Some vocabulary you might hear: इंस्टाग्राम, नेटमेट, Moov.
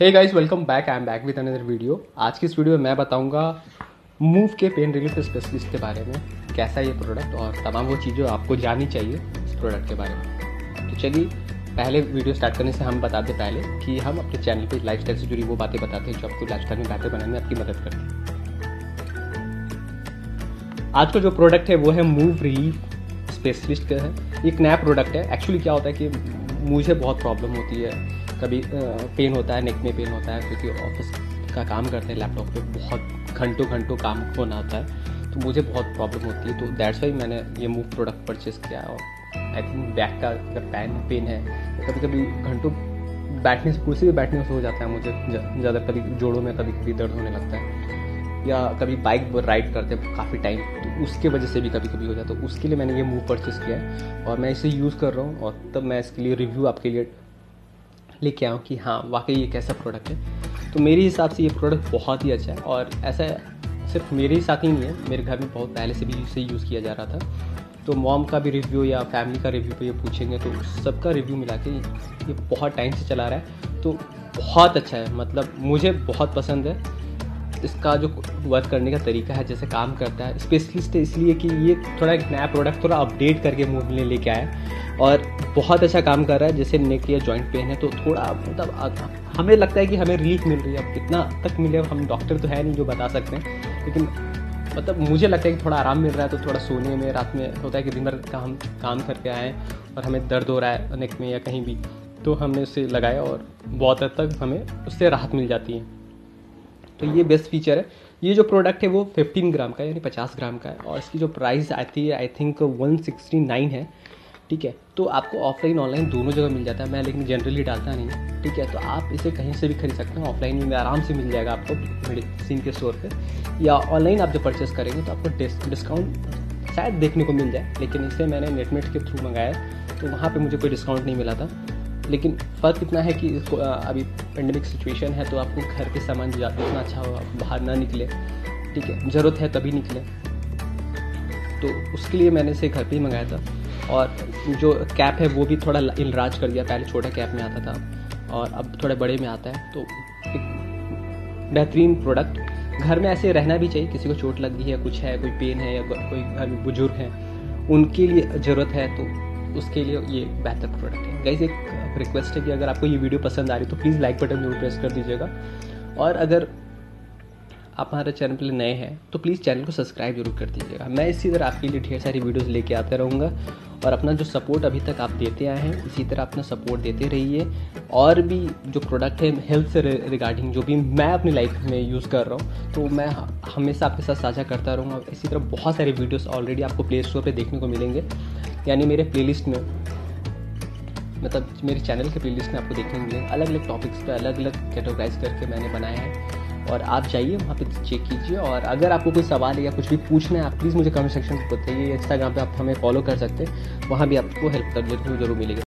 Hey guys welcome back, I am back with another video. आज की इस video में मैं बताऊंगा मूव के पेन रिलीफ स्पेशलिस्ट के बारे में, कैसा ये प्रोडक्ट और तमाम वो चीज़ें आपको जाननी चाहिए इस प्रोडक्ट के बारे में। तो चलिए पहले वीडियो स्टार्ट करने से हम बता दें पहले कि हम अपने चैनल पे लाइफस्टाइल से जुड़ी वो बातें बताते हैं जो आपको लाइफस्टाइल में बातें बनाने में आपकी मदद करती है। आज का जो प्रोडक्ट है वो है मूव रिलीफ स्पेशलिस्ट का है, एक नया प्रोडक्ट है। एक्चुअली क्या होता है कि मुझे बहुत प्रॉब्लम होती है, कभी पेन होता है, नेक में पेन होता है क्योंकि ऑफिस का काम करते हैं लैपटॉप पे, बहुत घंटों काम होना होता है तो मुझे बहुत प्रॉब्लम होती है। तो दैट्स वाई मैंने ये मूव प्रोडक्ट परचेस किया और आई थिंक बैक का पेन है, कभी कभी घंटों बैठने से, कुर्सी पर बैठने से हो जाता है मुझे ज़्यादा, कभी जोड़ों में कभी दर्द होने लगता है, या कभी बाइक राइड करते काफ़ी टाइम तो उसके वजह से भी कभी कभी हो जाता है। तो उसके लिए मैंने ये मूव परचेस किया है और मैं इसे यूज़ कर रहा हूँ और तब मैं इसके लिए रिव्यू आपके लिए लेके आऊँ कि हाँ वाकई ये कैसा प्रोडक्ट है। तो मेरे हिसाब से ये प्रोडक्ट बहुत ही अच्छा है और ऐसा सिर्फ मेरे साथ ही नहीं है, मेरे घर में बहुत पहले से भी इसे यूज़ किया जा रहा था। तो मॉम का भी रिव्यू या फैमिली का रिव्यू पे ये पूछेंगे तो सबका रिव्यू मिला के ये बहुत टाइम से चला रहा है तो बहुत अच्छा है। मतलब मुझे बहुत पसंद है इसका जो वर्क करने का तरीका है, जैसे काम करता है। स्पेशलिस्ट है इसलिए कि ये थोड़ा एक नया प्रोडक्ट थोड़ा अपडेट करके मूव में लेके आया है और बहुत अच्छा काम कर रहा है। जैसे नेक या जॉइंट पेन है तो थोड़ा मतलब हमें लगता है कि हमें रिलीफ मिल रही है। अब कितना तक मिले, हम डॉक्टर तो है नहीं जो बता सकते हैं, लेकिन मतलब मुझे लगता है कि थोड़ा आराम मिल रहा है। तो थोड़ा सोने में, रात में होता है कि दिन भर का हम काम करके आए और हमें दर्द हो रहा है नेक में या कहीं भी, तो हमने उसे लगाया और बहुत हद तक हमें उससे राहत मिल जाती है। तो ये बेस्ट फीचर है। ये जो प्रोडक्ट है वो 15 ग्राम का है, यानी 50 ग्राम का है और इसकी जो प्राइस आती है आई थिंक 169 है। ठीक है, तो आपको ऑफलाइन ऑनलाइन दोनों जगह मिल जाता है, मैं लेकिन जनरली डालता नहीं है। ठीक है, तो आप इसे कहीं से भी खरीद सकते हैं, ऑफलाइन में आराम से मिल जाएगा आपको मेडिसिन के स्टोर पर, या ऑनलाइन आप जब परचेस करेंगे तो आपको डिस्काउंट शायद देखने को मिल जाए। लेकिन इसे मैंने नेटमेट के थ्रू मंगाया तो वहाँ पर मुझे कोई डिस्काउंट नहीं मिला था। लेकिन फ़र्क इतना है कि इसको अभी पेंडेमिक सिचुएशन है तो आपको घर के सामान जितना अच्छा हो, आप बाहर ना निकले। ठीक है, ज़रूरत है तभी निकले, तो उसके लिए मैंने इसे घर पे ही मंगाया था। और जो कैप है वो भी थोड़ा इनराज कर दिया, पहले छोटा कैप में आता था और अब थोड़े बड़े में आता है। तो एक बेहतरीन प्रोडक्ट, घर में ऐसे रहना भी चाहिए। किसी को चोट लग गई है, कुछ है, कोई पेन है, या कोई घर में बुजुर्ग है, उनके लिए ज़रूरत है, तो उसके लिए ये बेहतर प्रोडक्ट है। गाइस एक रिक्वेस्ट है कि अगर आपको ये वीडियो पसंद आ रही तो प्लीज़ लाइक बटन जरूर प्रेस कर दीजिएगा और अगर आप हमारे चैनल पर नए हैं तो प्लीज़ चैनल को सब्सक्राइब जरूर कर दीजिएगा। मैं इसी तरह आपके लिए ढेर सारी वीडियोस लेके आता रहूँगा और अपना जो सपोर्ट अभी तक आप देते आए हैं इसी तरह अपना सपोर्ट देते रहिए। और भी जो प्रोडक्ट है हेल्थ से रिगार्डिंग जो भी मैं अपनी लाइफ में यूज़ कर रहा हूँ तो मैं हमेशा आपके साथ साझा करता रहूँगा। इसी तरह बहुत सारे वीडियोज़ ऑलरेडी आपको प्ले स्टोर पर देखने को मिलेंगे, यानी मेरे प्लेलिस्ट में, मतलब मेरे चैनल के प्लेलिस्ट में आपको देखने को मिलेंगे। अलग अलग टॉपिक्स पर अलग अलग कैटेगराइज करके मैंने बनाए हैं और आप जाइए वहाँ पे चेक कीजिए। और अगर आपको कोई सवाल या कुछ भी पूछना है आप प्लीज़ मुझे कमेंट सेक्शन में बताइए। इंस्टाग्राम पे आप हमें फॉलो कर सकते हैं, वहाँ भी आपको हेल्प जरूर मिलेगी।